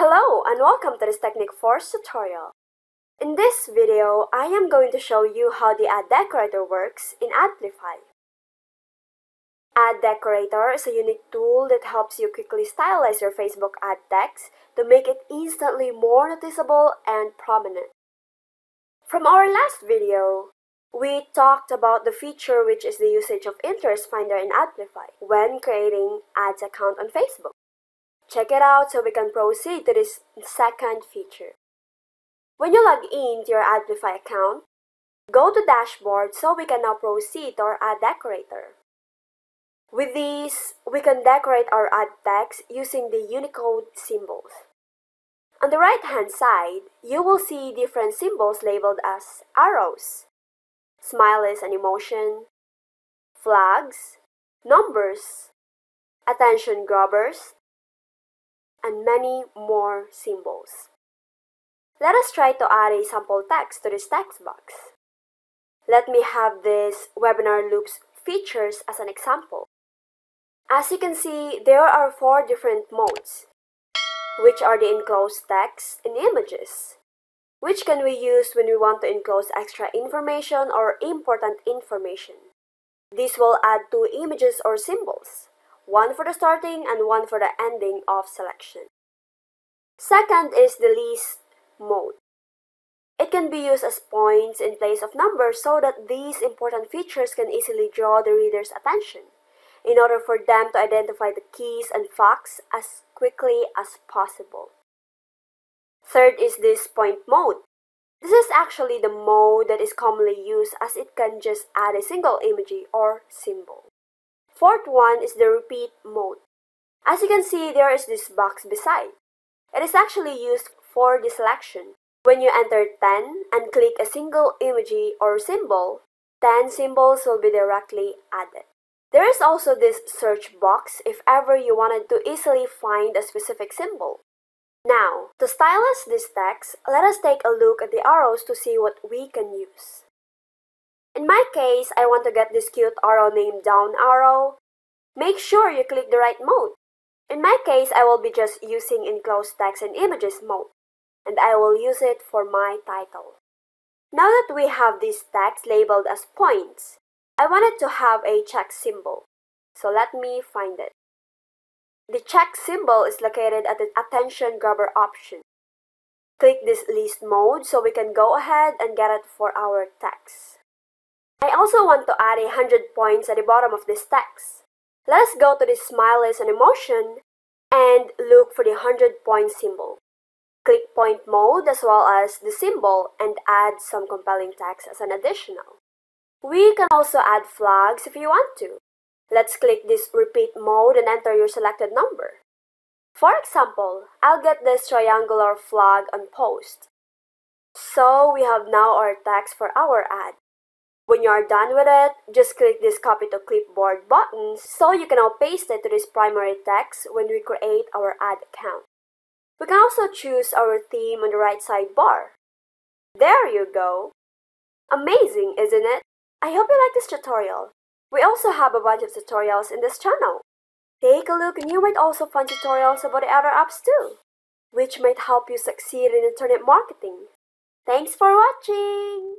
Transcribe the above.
Hello and welcome to this Technic Force tutorial. In this video, I am going to show you how the Ad Decorator works in Adplify. Ad Decorator is a unique tool that helps you quickly stylize your Facebook ad text to make it instantly more noticeable and prominent. From our last video, we talked about the feature which is the usage of Interest Finder in Adplify when creating ads account on Facebook. Check it out so we can proceed to this second feature. When you log in to your Adplify account, go to Dashboard so we can now proceed to our Ad Decorator. With these, we can decorate our ad text using the Unicode symbols. On the right-hand side, you will see different symbols labeled as arrows, smileys and emotion, flags, numbers, attention grabbers, and many more symbols. Let us try to add a sample text to this text box. Let me have this webinar loops features as an example. As you can see, there are 4 different modes, which are the enclosed text and images, which can we use when we want to enclose extra information or important information. This will add 2 images or symbols, one for the starting and one for the ending of selection. Second is the list mode. It can be used as points in place of numbers so that these important features can easily draw the reader's attention in order for them to identify the keys and facts as quickly as possible. Third is this point mode. This is actually the mode that is commonly used as it can just add a single image or symbol. Fourth one is the repeat mode. As you can see, there is this box beside. It is actually used for the selection. When you enter 10 and click a single image or symbol, 10 symbols will be directly added. There is also this search box if ever you wanted to easily find a specific symbol. Now, to stylize this text, let us take a look at the arrows to see what we can use. In my case, I want to get this cute arrow named down arrow. Make sure you click the right mode. In my case, I will be just using enclosed text and images mode, and I will use it for my title. Now that we have these tags labeled as points, I wanted to have a check symbol, so let me find it. The check symbol is located at the attention grabber option. Click this list mode so we can go ahead and get it for our text. I also want to add 100 points at the bottom of this text. Let's go to the smileys and emotion and look for the 100 point symbol. Click point mode as well as the symbol and add some compelling text as an additional. We can also add flags if you want to. Let's click this repeat mode and enter your selected number. For example, I'll get this triangular flag on post. So we have now our text for our ad. When you are done with it, just click this copy to clipboard button so you can now paste it to this primary text when we create our ad account. We can also choose our theme on the right sidebar. There you go! Amazing, isn't it? I hope you like this tutorial. We also have a bunch of tutorials in this channel. Take a look and you might also find tutorials about the other apps too, which might help you succeed in internet marketing. Thanks for watching!